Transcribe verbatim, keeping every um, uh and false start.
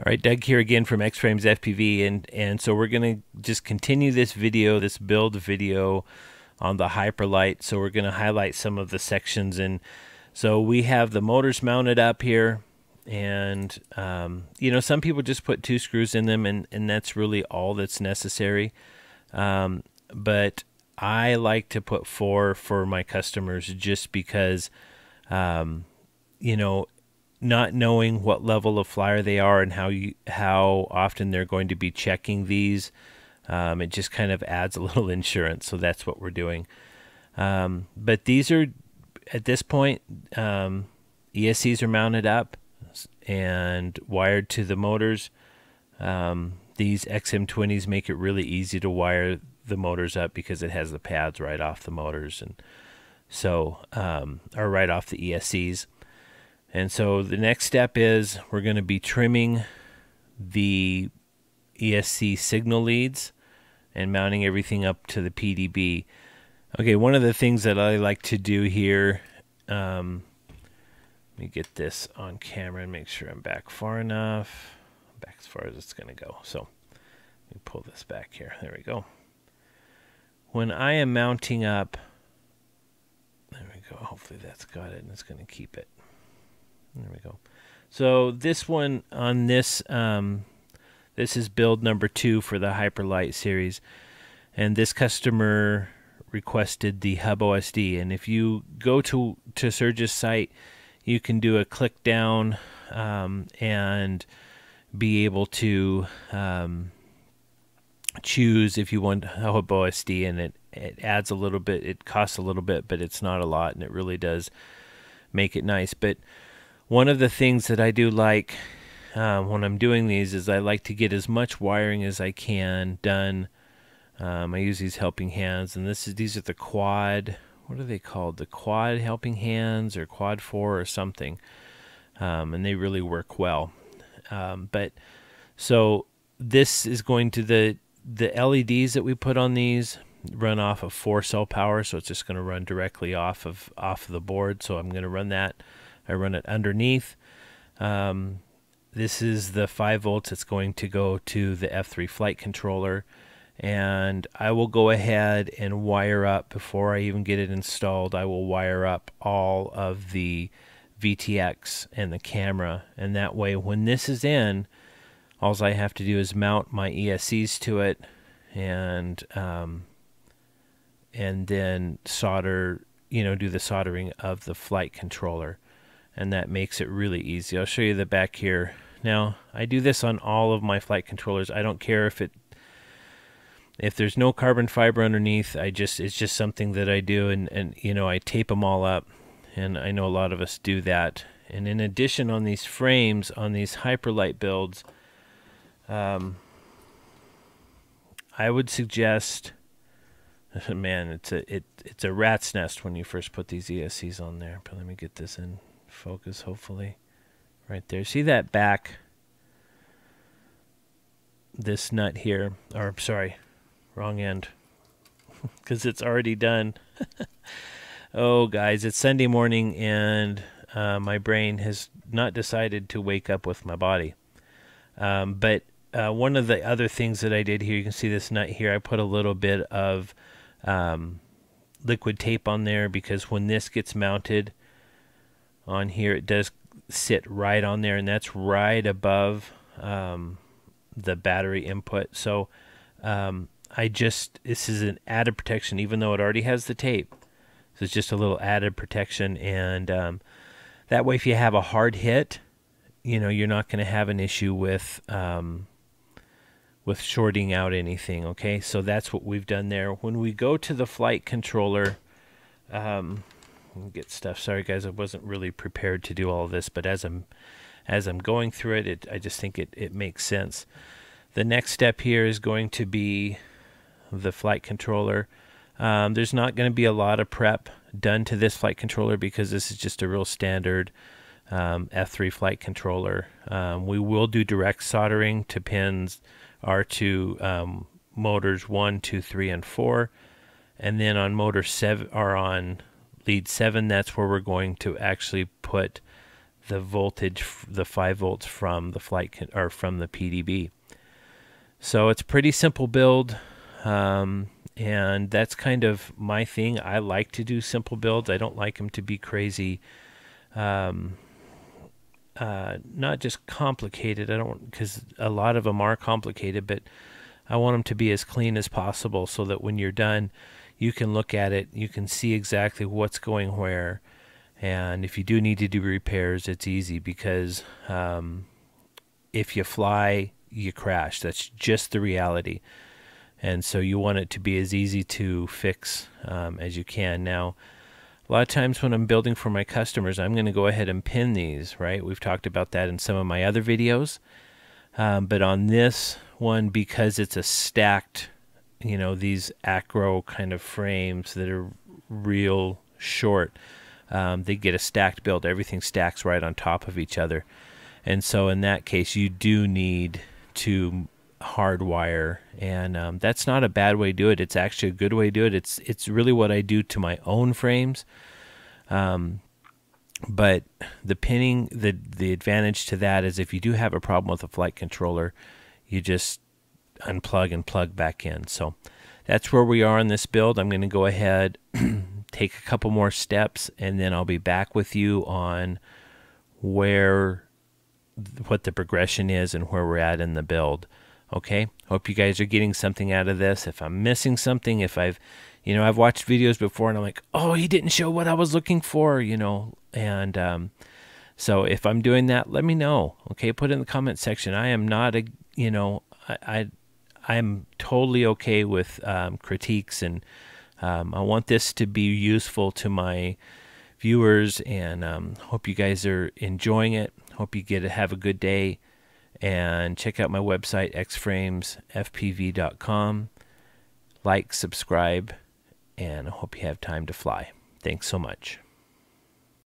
All right, Doug here again from X-Frames F P V, and, and so we're gonna just continue this video, this build video on the Hyperlite. So we're gonna highlight some of the sections, and so we have the motors mounted up here, and um, you know, some people just put two screws in them, and, and that's really all that's necessary. Um, but I like to put four for my customers just because, um, you know, not knowing what level of flyer they are and how you how often they're going to be checking these, um, it just kind of adds a little insurance. So that's what we're doing. Um, but these are, at this point, um, E S Cs are mounted up and wired to the motors. Um, these X M twenties make it really easy to wire the motors up because it has the pads right off the motors, and so um, or right off the E S Cs. And so the next step is we're going to be trimming the E S C signal leads and mounting everything up to the P D B. Okay, one of the things that I like to do here, um, let me get this on camera and make sure I'm back far enough, back as far as it's going to go. So let me pull this back here. There we go. When I am mounting up, there we go. Hopefully that's got it and it's going to keep it. There we go. So this one on this, um, this is build number two for the Hyperlite series, and this customer requested the Hub O S D. And if you go to to Surge's site, you can do a click down um, and be able to um, choose if you want Hub O S D, and it it adds a little bit. It costs a little bit, but it's not a lot, and it really does make it nice. But one of the things that I do like um, when I'm doing these is I like to get as much wiring as I can done. Um, I use these helping hands, and this is these are the quad. What are they called? The quad helping hands, or quad four, or something. Um, and they really work well. Um, but so this is going to the the L E Ds that we put on these run off of four cell power, so it's just going to run directly off of off of the board. So I'm going to run that. I run it underneath. Um, this is the five volts. It's going to go to the F three flight controller, and I will go ahead and wire up, before I even get it installed, I will wire up all of the V T X and the camera, and that way when this is in, all I have to do is mount my E S Cs to it, and um, and then solder, you know, do the soldering of the flight controller. And that makes it really easy. I'll show you the back here. Now, I do this on all of my flight controllers. I don't care if it if there's no carbon fiber underneath. I just it's just something that I do, and and you know, I tape them all up, and I know a lot of us do that. And in addition, on these frames, on these Hyperlite builds, um, I would suggest, man, it's a it it's a rat's nest when you first put these E S Cs on there. But let me get this in focus, hopefully. Right there, see that back, this nut here, or sorry, wrong end, because it's already done. Oh guys, it's Sunday morning, and uh, my brain has not decided to wake up with my body. Um, but uh, one of the other things that I did here, you can see this nut here, I put a little bit of um, liquid tape on there, because when this gets mounted on here, it does sit right on there, and that's right above um, the battery input. So um, I just, this is an added protection, even though it already has the tape. So it's just a little added protection, and um, that way if you have a hard hit, you know, you're not going to have an issue with um, with shorting out anything. Okay, so that's what we've done there. When we go to the flight controller, um, get stuff. Sorry guys, I wasn't really prepared to do all of this, but as I'm as I'm going through it, it I just think it, it makes sense. The next step here is going to be the flight controller. Um, there's not going to be a lot of prep done to this flight controller, because this is just a real standard um, F three flight controller. Um, we will do direct soldering to pins R two, um, motors one, two, three, and four, and then on motor seven, or on lead seven, that's where we're going to actually put the voltage, the five volts from the flight con or from the P D B. So it's pretty simple build, um, and that's kind of my thing. I like to do simple builds. I don't like them to be crazy, um, uh, not just complicated. I don't, because a lot of them are complicated, but I want them to be as clean as possible so that when you're done, you can look at it, you can see exactly what's going where, and if you do need to do repairs, it's easy, because um, if you fly, you crash. That's just the reality, and so you want it to be as easy to fix um, as you can. Now, a lot of times when I'm building for my customers, I'm going to go ahead and pin these, right? We've talked about that in some of my other videos, um, but on this one, because it's a stacked, you know, these acro kind of frames that are real short, um, they get a stacked build. Everything stacks right on top of each other, and so in that case, you do need to hardwire, and um, that's not a bad way to do it. It's actually a good way to do it. It's it's really what I do to my own frames, um, but the pinning, the the advantage to that is if you do have a problem with a flight controller, you just unplug and plug back in. So that's where we are in this build. I'm going to go ahead, take a couple more steps, and then I'll be back with you on where, what the progression is and where we're at in the build. Okay, hope you guys are getting something out of this. If I'm missing something, if I've, you know, I've watched videos before and I'm like, oh, he didn't show what I was looking for, you know, and um, so if I'm doing that, let me know. Okay, put it in the comment section. I am not a, you know, I, I I'm totally okay with um, critiques, and um, I want this to be useful to my viewers, and um, hope you guys are enjoying it. Hope you get to have a good day, and check out my website, x frames f p v dot com. Like, subscribe, and I hope you have time to fly. Thanks so much.